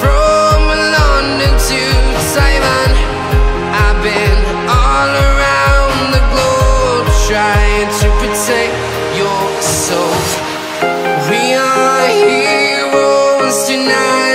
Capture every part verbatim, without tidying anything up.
from London to Taiwan. I've been all around the globe, trying to protect your soul. We are heroes tonight.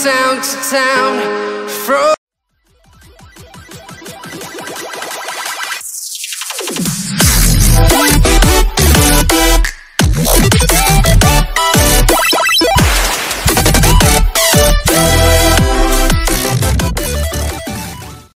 Town to town, from